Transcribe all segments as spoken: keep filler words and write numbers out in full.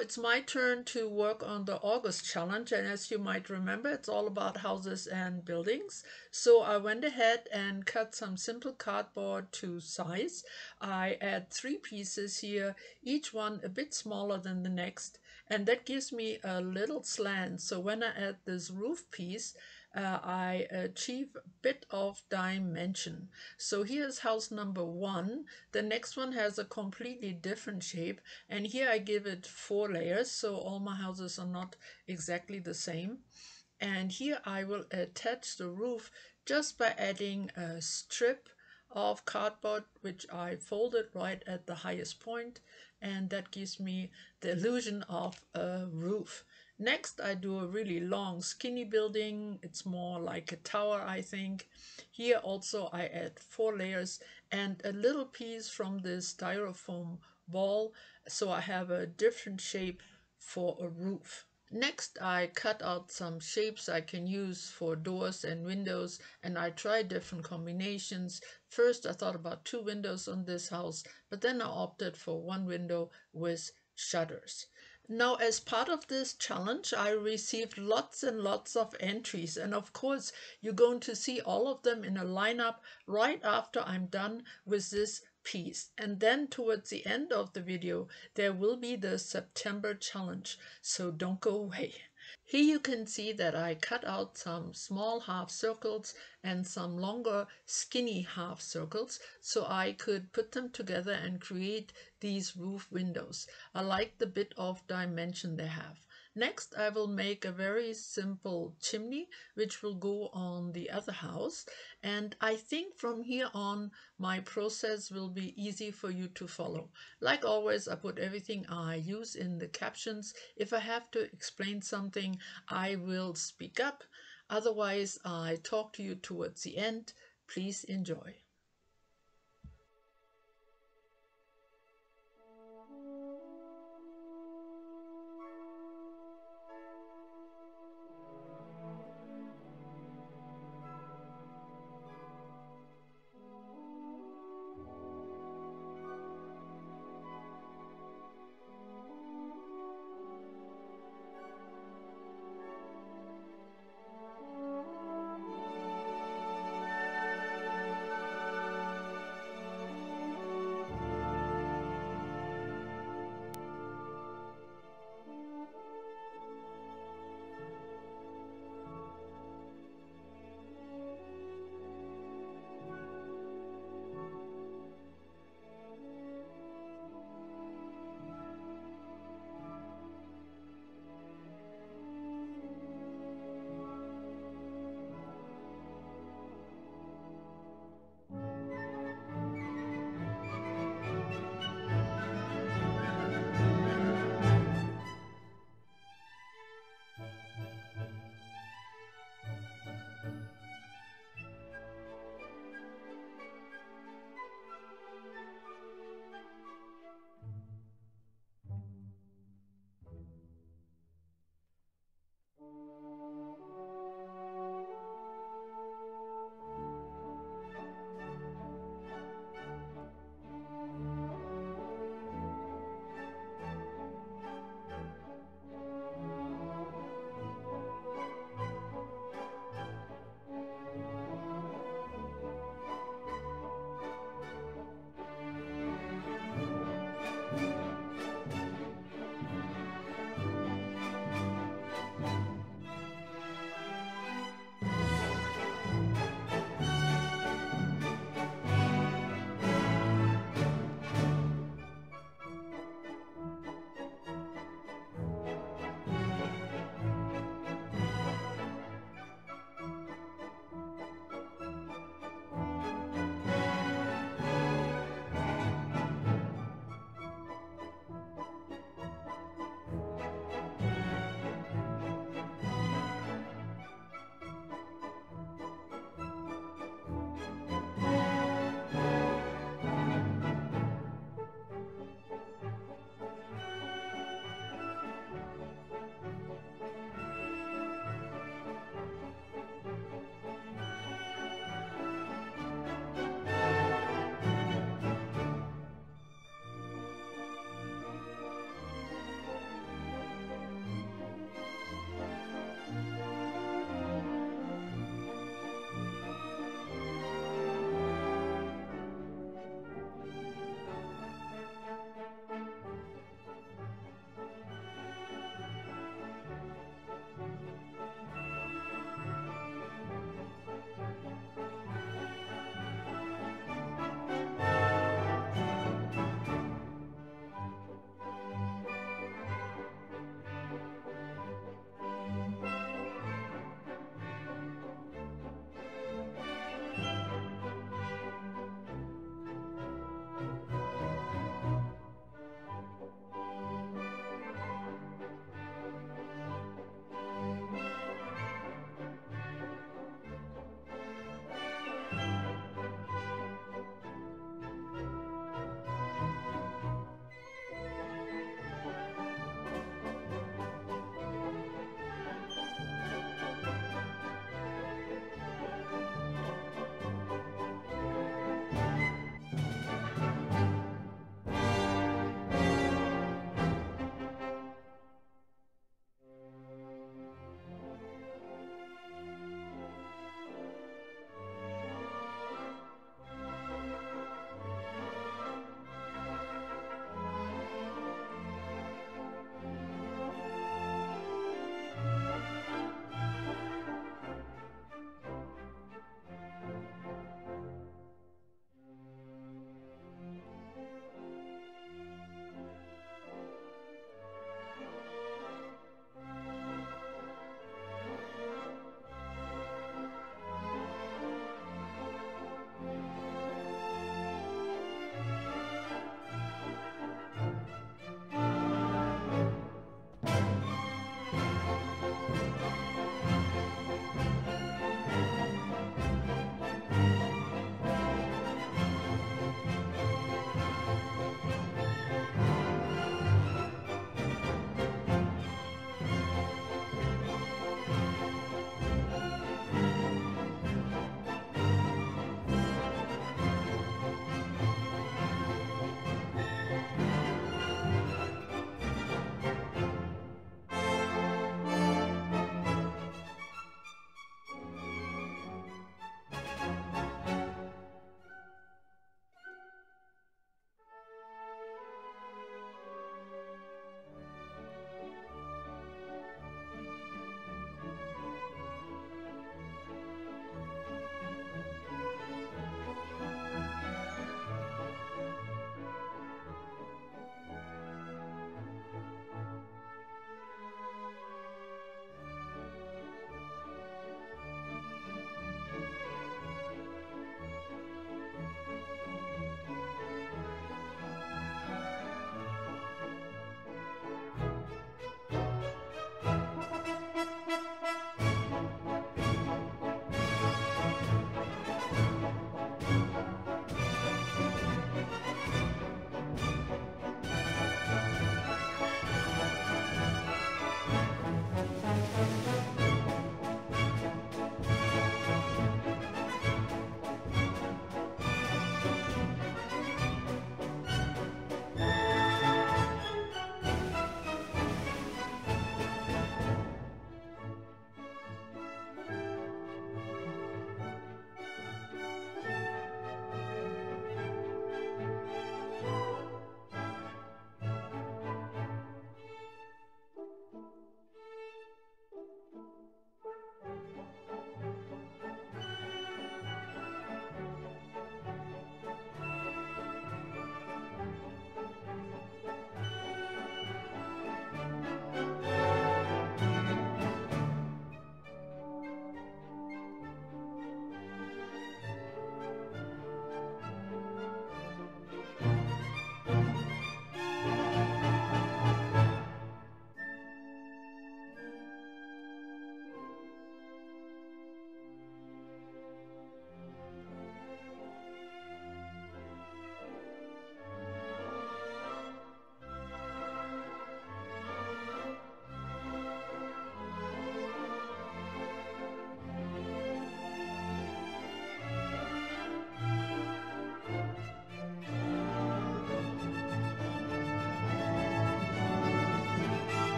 it's my turn to work on the August challenge, and as you might remember, it's all about houses and buildings. So I went ahead and cut some simple cardboard to size. I add three pieces here, each one a bit smaller than the next, and that gives me a little slant. So when I add this roof piece, Uh, I achieve a bit of dimension. So here's house number one. The next one has a completely different shape, and here I give it four layers, so all my houses are not exactly the same. And here I will attach the roof just by adding a strip of cardboard, which I folded right at the highest point, and that gives me the illusion of a roof. Next, I do a really long skinny building. It's more like a tower, I think. Here also I add four layers and a little piece from this styrofoam ball, so I have a different shape for a roof. Next, I cut out some shapes I can use for doors and windows, and I try different combinations. First, I thought about two windows on this house, but then I opted for one window with shutters. Now, as part of this challenge, I received lots and lots of entries, and of course you're going to see all of them in a lineup right after I'm done with this piece. And then towards the end of the video there will be the September challenge, so don't go away. Here you can see that I cut out some small half circles and some longer skinny half circles, so I could put them together and create these roof windows. I like the bit of dimension they have. Next, I will make a very simple chimney, which will go on the other house, and I think from here on my process will be easy for you to follow. Like always, I put everything I use in the captions. If I have to explain something, I will speak up. Otherwise, I talk to you towards the end. Please enjoy.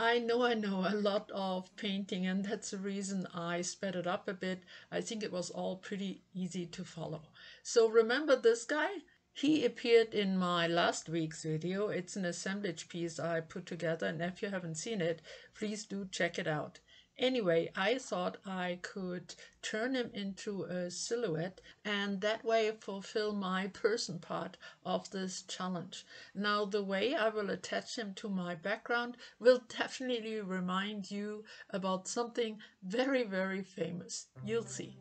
I know I know a lot of painting, and that's the reason I sped it up a bit. I think it was all pretty easy to follow. So remember this guy? He appeared in my last week's video. It's an assemblage piece I put together, and if you haven't seen it, please do check it out. Anyway, I thought I could turn him into a silhouette and that way fulfill my person part of this challenge. Now, the way I will attach him to my background will definitely remind you about something very, very famous. You'll see.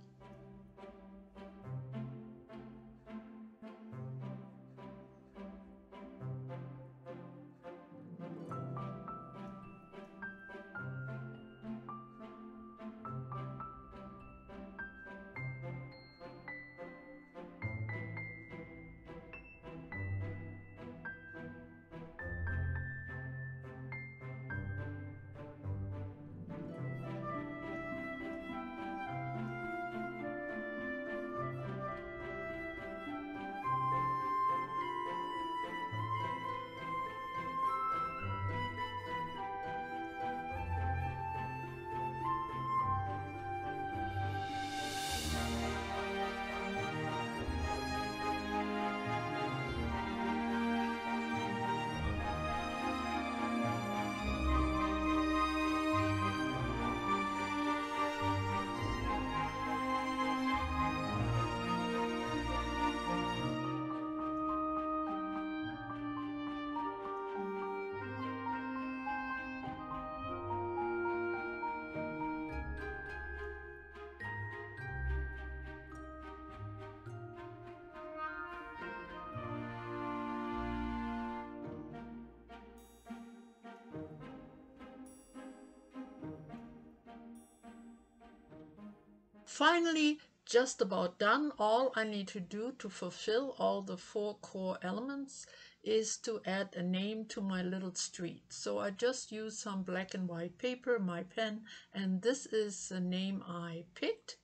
Finally, just about done. All I need to do to fulfill all the four core elements is to add a name to my little street. So I just use some black and white paper, my pen, and this is the name I picked.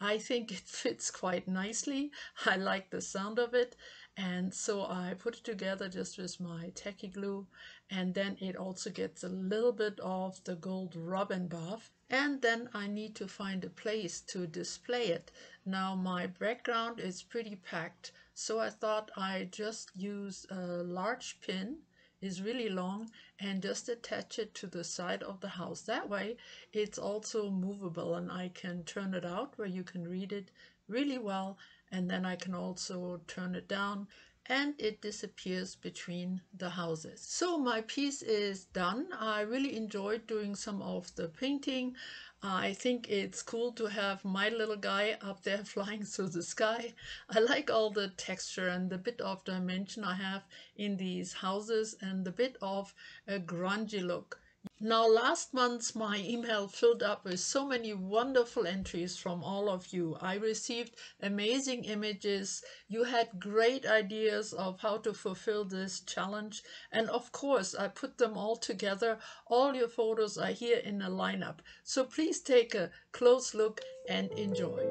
I think it fits quite nicely. I like the sound of it. And so I put it together just with my tacky glue, and then it also gets a little bit of the gold robin buff. And then I need to find a place to display it. Now my background is pretty packed, so I thought I just use a large pin, is really long, and just attach it to the side of the house. That way it's also movable and I can turn it out where you can read it really well, and then I can also turn it down and it disappears between the houses. So my piece is done. I really enjoyed doing some of the painting. I think it's cool to have my little guy up there flying through the sky. I like all the texture and the bit of dimension I have in these houses and the bit of a grungy look. Now, last month my email filled up with so many wonderful entries from all of you. I received amazing images. You had great ideas of how to fulfill this challenge. And of course, I put them all together. All your photos are here in a lineup. So please take a close look and enjoy.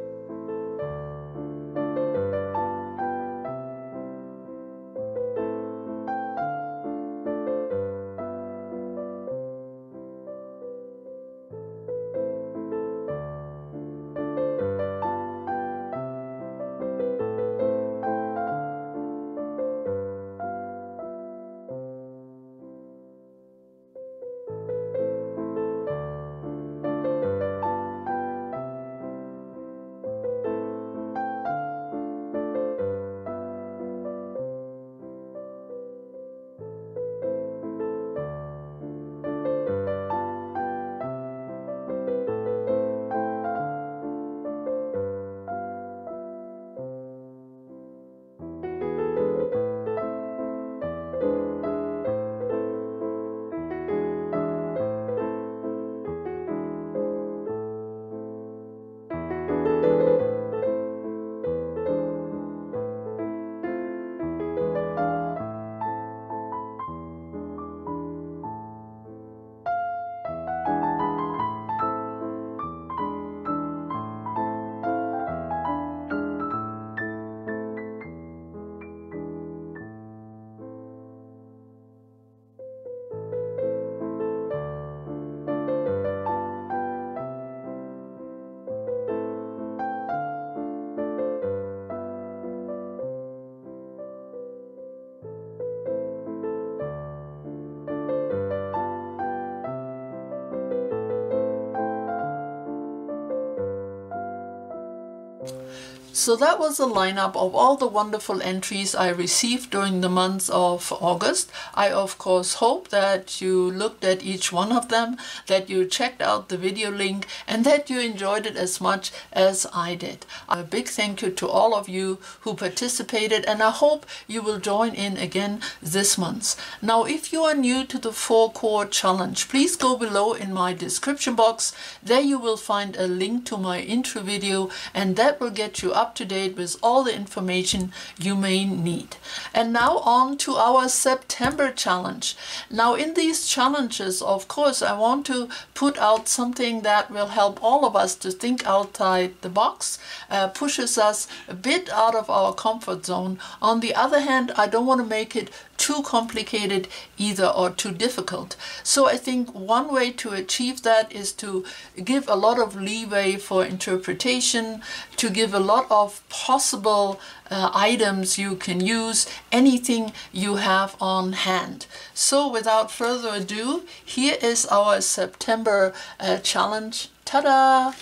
So that was the lineup of all the wonderful entries I received during the month of August. I of course hope that you looked at each one of them, that you checked out the video link, and that you enjoyed it as much as I did. A big thank you to all of you who participated, and I hope you will join in again this month. Now, if you are new to the four core challenge, please go below in my description box. There you will find a link to my intro video, and that will get you up up to date with all the information you may need. And now on to our September challenge. Now in these challenges, of course, I want to put out something that will help all of us to think outside the box, uh, pushes us a bit out of our comfort zone. On the other hand, I don't want to make it too complicated either, or too difficult. So I think one way to achieve that is to give a lot of leeway for interpretation, to give a lot of possible uh, items you can use, anything you have on hand. So without further ado, here is our September uh, challenge. Ta-da!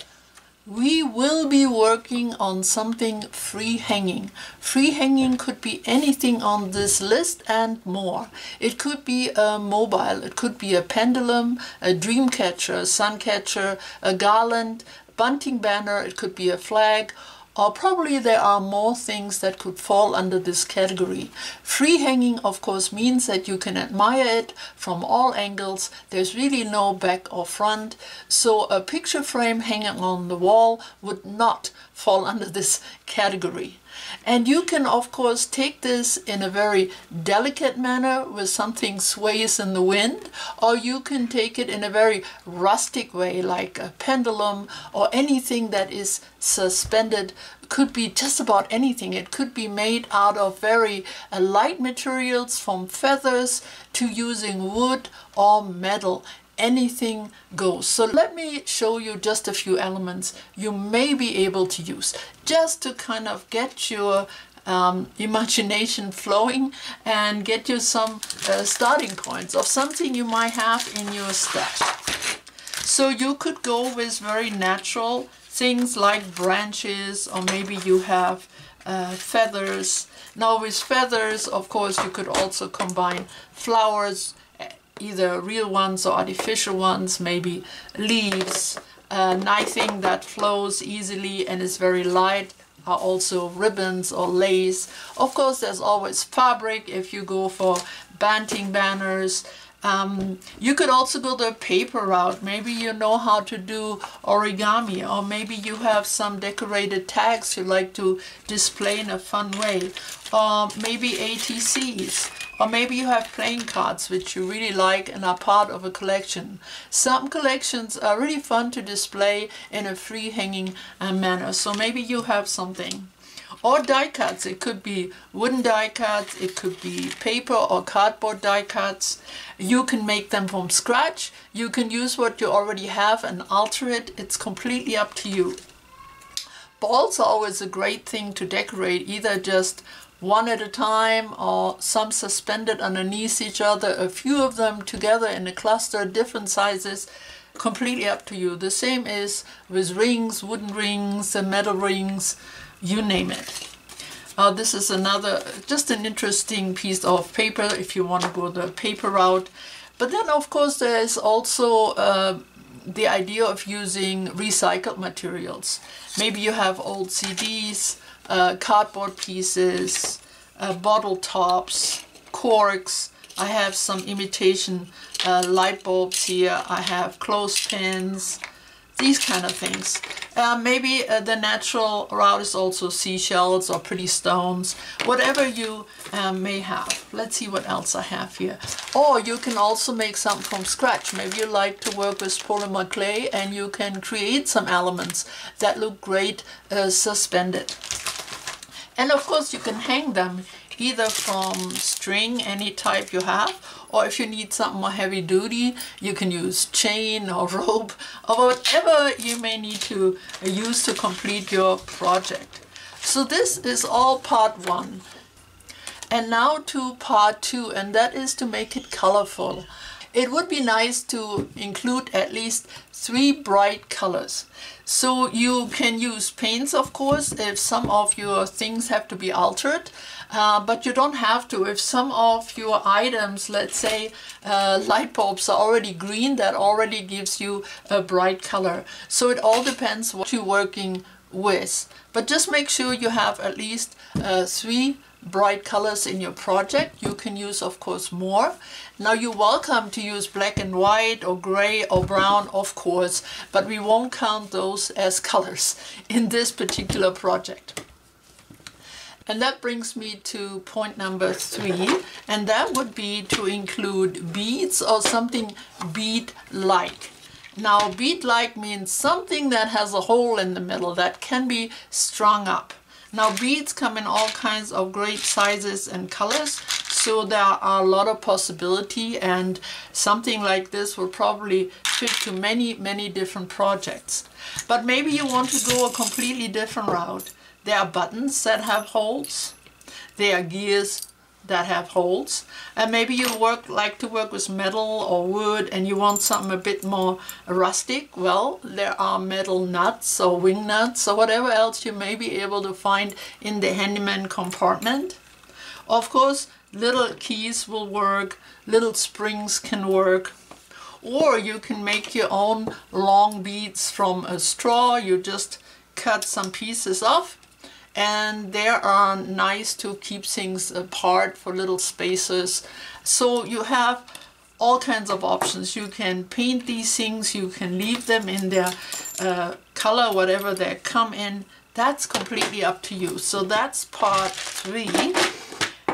We will be working on something free hanging. Free hanging could be anything on this list and more. It could be a mobile, it could be a pendulum, a dream catcher, a sun catcher, a garland, bunting banner, it could be a flag, or probably there are more things that could fall under this category. Free hanging, of course, means that you can admire it from all angles. There's really no back or front. So a picture frame hanging on the wall would not fall under this category. And you can, of course, take this in a very delicate manner where something sways in the wind, or you can take it in a very rustic way, like a pendulum or anything that is suspended. Could be just about anything. It could be made out of very uh, light materials, from feathers to using wood or metal. Anything goes. So let me show you just a few elements you may be able to use, just to kind of get your um, imagination flowing and get you some uh, starting points of something you might have in your stash. So you could go with very natural things like branches, or maybe you have uh, feathers. Now with feathers, of course, you could also combine flowers, either real ones or artificial ones, maybe leaves, uh, nothing that flows easily and is very light, are also ribbons or lace. Of course, there's always fabric if you go for bunting banners. Um, you could also go the paper route. Maybe you know how to do origami, or maybe you have some decorated tags you like to display in a fun way, or maybe A T Cs. Or maybe you have playing cards which you really like and are part of a collection. Some collections are really fun to display in a free hanging uh, manner. So maybe you have something. Or die cuts. It could be wooden die cuts. It could be paper or cardboard die cuts. You can make them from scratch. You can use what you already have and alter it. It's completely up to you. Balls are always a great thing to decorate, either just one at a time, or some suspended underneath each other, a few of them together in a cluster, different sizes, completely up to you. The same is with rings, wooden rings, and metal rings, you name it. Uh, this is another, just an interesting piece of paper if you want to go the paper route. But then, of course, there is also uh, the idea of using recycled materials. Maybe you have old C Ds, Uh, cardboard pieces, uh, bottle tops, corks. I have some imitation uh, light bulbs here. I have clothespins, these kind of things. Uh, maybe uh, the natural route is also seashells or pretty stones, whatever you uh, may have. Let's see what else I have here. Or you can also make something from scratch. Maybe you like to work with polymer clay, and you can create some elements that look great uh, suspended. And of course, you can hang them either from string, any type you have, or if you need something more heavy duty, you can use chain or rope or whatever you may need to use to complete your project. So this is all part one. And now to part two, and that is to make it colorful. it would be nice to include at least three bright colors. So you can use paints, of course, if some of your things have to be altered, uh, but you don't have to. If some of your items, let's say uh, light bulbs, are already green, that already gives you a bright color. So it all depends what you're working with. But just make sure you have at least uh, three bright colors in your project. You can use, of course, more. Now, you're welcome to use black and white or gray or brown, of course, but we won't count those as colors in this particular project. And that brings me to point number three, and that would be to include beads or something bead-like. Now, bead-like means something that has a hole in the middle that can be strung up. Now, beads come in all kinds of great sizes and colors, so there are a lot of possibility, and something like this will probably fit to many, many different projects. But maybe you want to go a completely different route. There are buttons that have holes. There are gears that have holes. And maybe you work like to work with metal or wood, and you want something a bit more rustic. Well, there are metal nuts or wing nuts or whatever else you may be able to find in the handyman compartment. Of course, little keys will work, little springs can work, or you can make your own long beads from a straw. You just cut some pieces off, and they are nice to keep things apart for little spaces. So you have all kinds of options. You can paint these things, you can leave them in their uh, color, whatever they come in. That's completely up to you. So that's part three.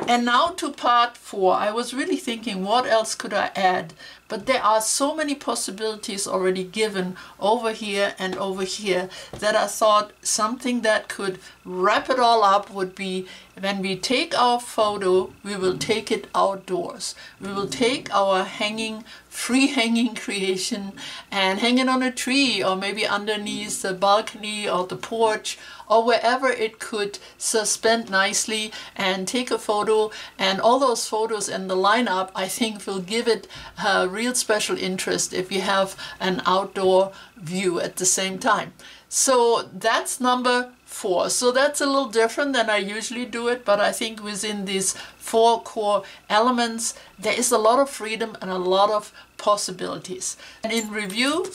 And now to part four. I was really thinking, what else could I add? But there are so many possibilities already given over here and over here that I thought something that could wrap it all up would be, when we take our photo, we will take it outdoors. We will take our hanging, free hanging creation and hang it on a tree, or maybe underneath the balcony or the porch or wherever it could suspend nicely, and take a photo. And all those photos in the lineup, I think, will give it a real special interest if you have an outdoor view at the same time. So that's number four. So that's a little different than I usually do it, but I think within these four core elements, there is a lot of freedom and a lot of possibilities. And in review,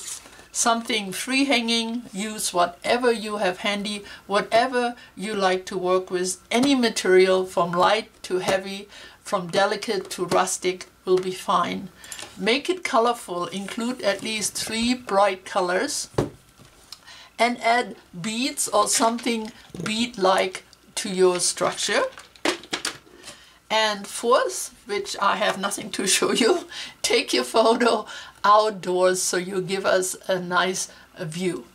something free hanging, use whatever you have handy, whatever you like to work with. Any material from light to heavy, from delicate to rustic, will be fine. Make it colorful, include at least three bright colors, and add beads or something bead-like to your structure. And fourth, which I have nothing to show you, take your photo outdoors so you give us a nice view.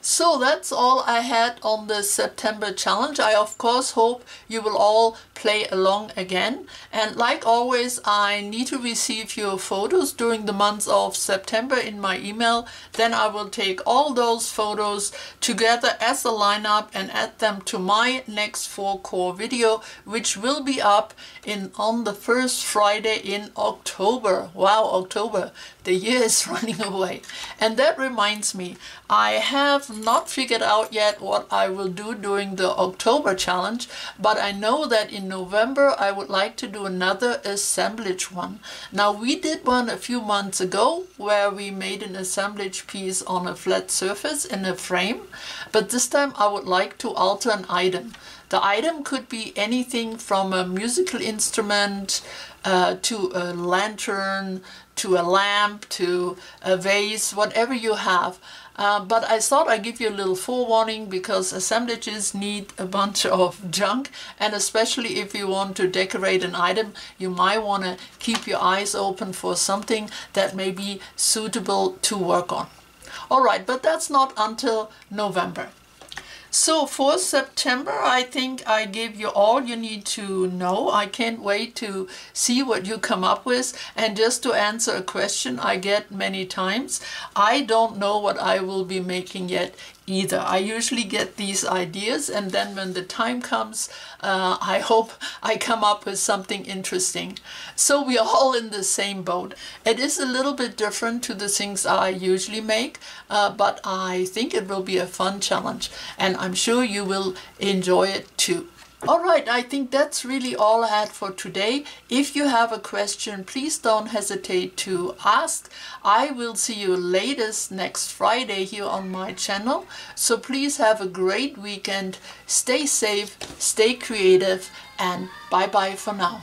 So that's all I had on the September challenge. I of course hope you will all play along again. And like always, I need to receive your photos during the month of September in my email. Then I will take all those photos together as a lineup and add them to my next four core video, which will be up in on the first Friday in October. Wow, October. The year is running away. And that reminds me, I have not figured out yet what I will do during the October challenge, but I know that in November I would like to do another assemblage one. Now, we did one a few months ago where we made an assemblage piece on a flat surface in a frame, but this time I would like to alter an item. The item could be anything from a musical instrument uh, to a lantern, to a lamp, to a vase, whatever you have. Uh, but I thought I'd give you a little forewarning, because assemblages need a bunch of junk, and especially if you want to decorate an item, you might want to keep your eyes open for something that may be suitable to work on. All right, but that's not until November. So for September, I think I gave you all you need to know. I can't wait to see what you come up with. And just to answer a question I get many times, I don't know what I will be making yet. either. I usually get these ideas, and then when the time comes, uh, I hope I come up with something interesting. So we are all in the same boat. It is a little bit different to the things I usually make, uh, but I think it will be a fun challenge, and I'm sure you will enjoy it too. Alright, I think that's really all I had for today. If you have a question, please don't hesitate to ask. I will see you latest next Friday here on my channel. So please have a great weekend. Stay safe, stay creative, and bye bye for now.